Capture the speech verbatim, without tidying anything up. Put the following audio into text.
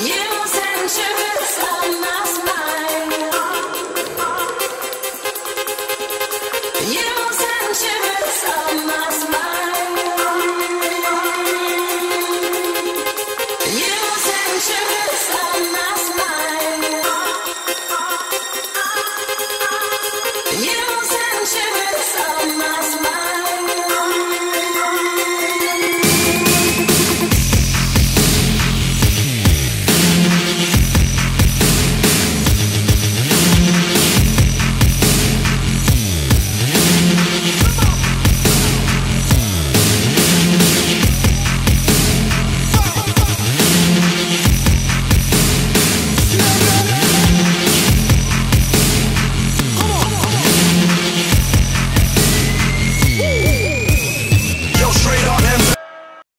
You sure.